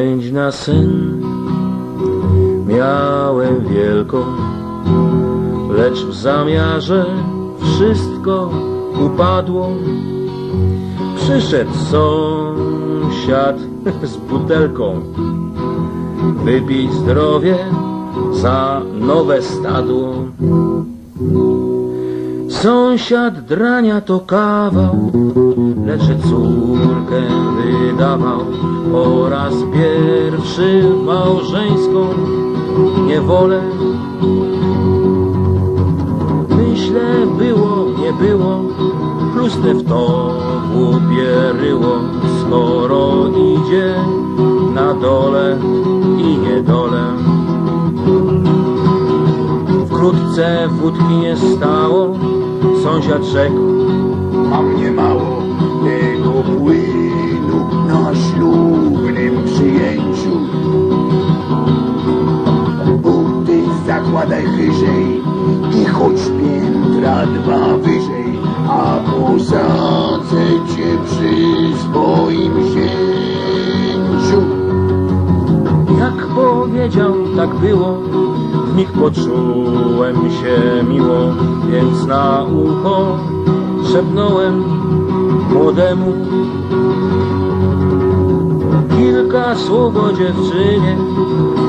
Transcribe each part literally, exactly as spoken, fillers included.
Chęć na sen miałem wielką, lecz w zamiarze wszystko upadło. Przyszedł sąsiad z butelką wypić zdrowie za nowe stadło. Sąsiad drania to kawał, lecz córkę wydawał po raz pierwszy małżeńską niewolę. Myślę było, nie było, plusnę w to upieryło, skoro idzie na dole i niedolę. Wkrótce wódki nie stało, sąsiad rzekł: mam nie mało tego płynu na ślubnym przyjęciu. Buty zakładaj wyżej i chodź piętra dwa wyżej, a posadzę cię przy swoim zięciu. Jak powiedział, tak było. W nich poczułem się miło, więc na ucho szepnąłem młodemu kilka słów o dziewczynie,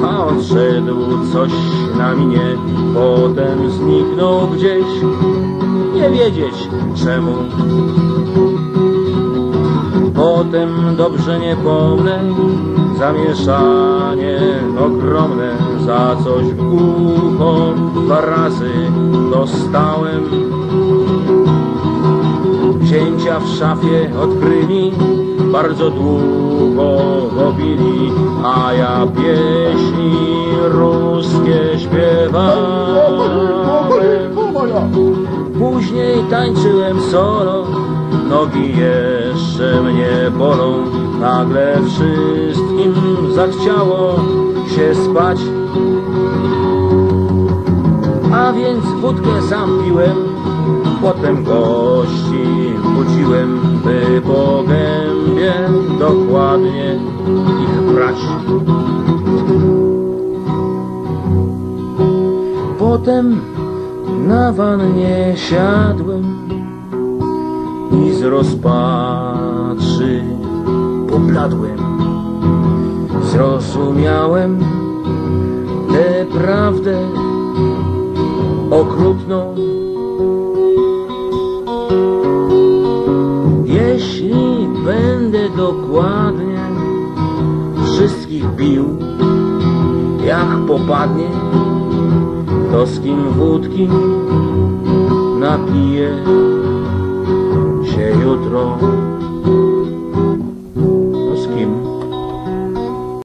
a odszedł coś na mnie. Potem zniknął gdzieś, nie wiedzieć czemu. Potem dobrze nie pomnę, zamieszanie ogromne, za coś w ucho dwa razy dostałem. Księcia w szafie odkryli, bardzo długo robili, a ja pieśni ruskie śpiewałem. Później tańczyłem solo, nogi jeszcze mnie bolą. Nagle wszystkim zachciało się spać, a więc wódkę sam piłem. Potem gości budziłem, by po gębie dokładnie ich brać. Potem na wannie siadłem i z rozpaczy pobladłem. Zrozumiałem tę prawdę okrutną. Jeśli będę dokładnie wszystkich bił, jak popadnie, to z kim wódki napiję się jutro.